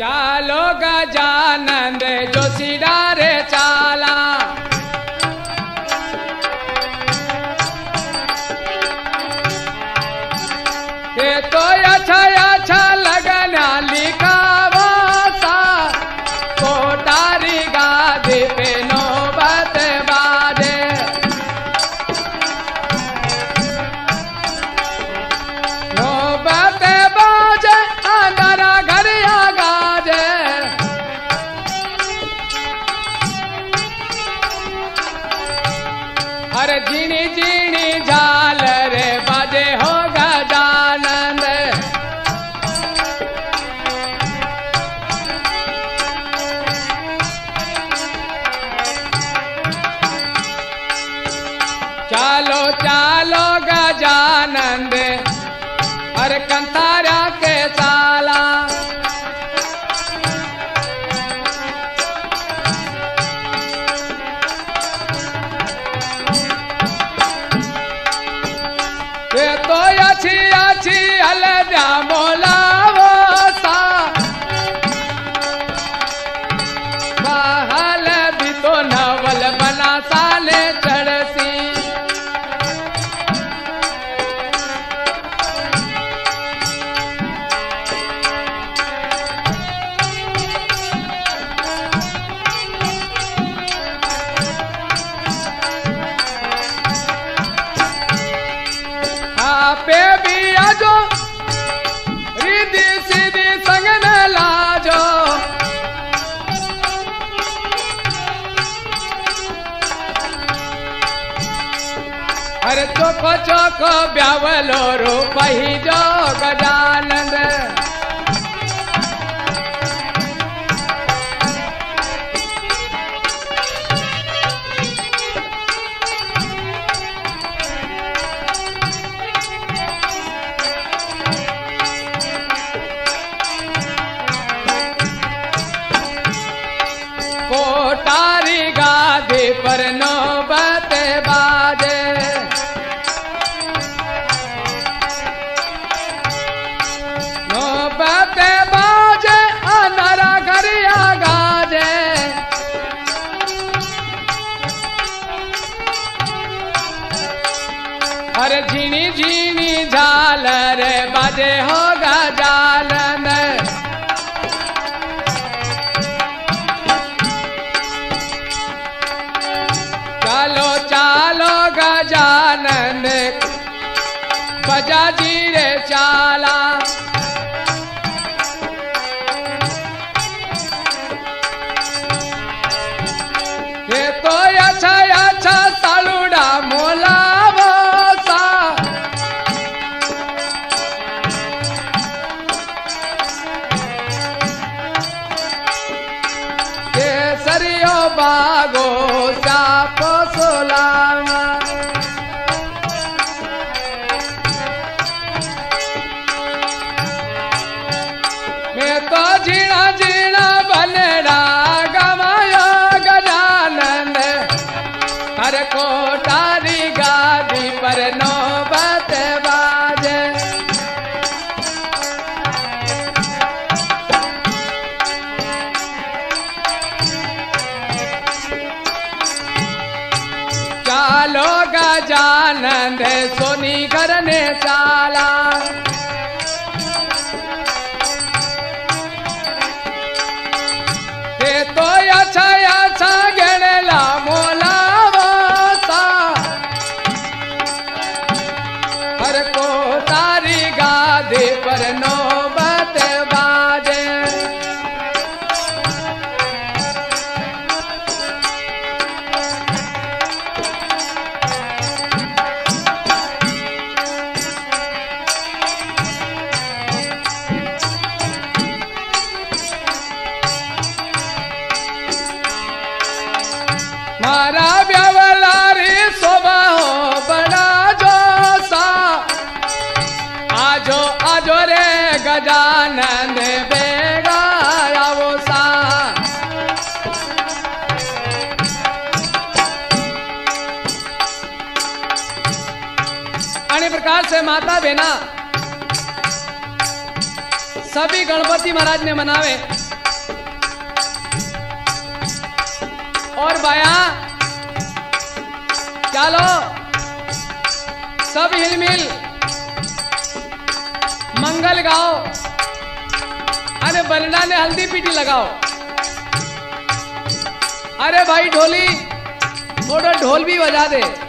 चालो गजानंद जोशीला रे चाला, ये तो अच्छा अच्छा लगना लिखा वासा कोटारी गादी पे नौबत बाजे। नौबत बाजे अंदर घर आ गाजे, अरे जीनी जीनी झाल रे बाजे हो गजानंद। चालो चालो गजानंद अरे कंतारा के साला, ये तो अच्छी अच्छी अलजा बोला महल भी तो नवल बना साले चढ़सी। पे भी आजो रिदी सीधी संग न लाजो, अरे चोखो चोखो ब्यावलो रूप ही जो गजानंद। कोटारी गादी पर नौबत बाजे, नौबत बाजे अनारा घरिया गाजे। अरे झीनी झीनी झालर बाजे हो गजानंद। चालो चालो गजानंद बजा जी रे चाला, ये तो अच्छा अच्छा सालूड़ा मोला बोसा, ये सरियो बागो सापो सोलावा। मैं तो जीना जीना बनड़ा गवाया गजानंद, हर कोटारी गादी पर नौबत बाजे। चालो गजानंद सोनी घर ने चाला, ये तो अच्छा अच्छा गणला मोला बोता, हर कोटारी गादी पर नौबत बाजे। मारा ब्यावला रे शोभा हो बड़ा जोसा, आजो आजो रे गजानंद बेगा आवो सा। अन्य प्रकार से माता बहना सभी गणपति महाराज ने मनावे। और बायां, चलो सब हिलमिल मंगल गाओ। अरे बलना ने हल्दी पीटी लगाओ। अरे भाई ढोली थोड़ा ढोल भी बजा दे।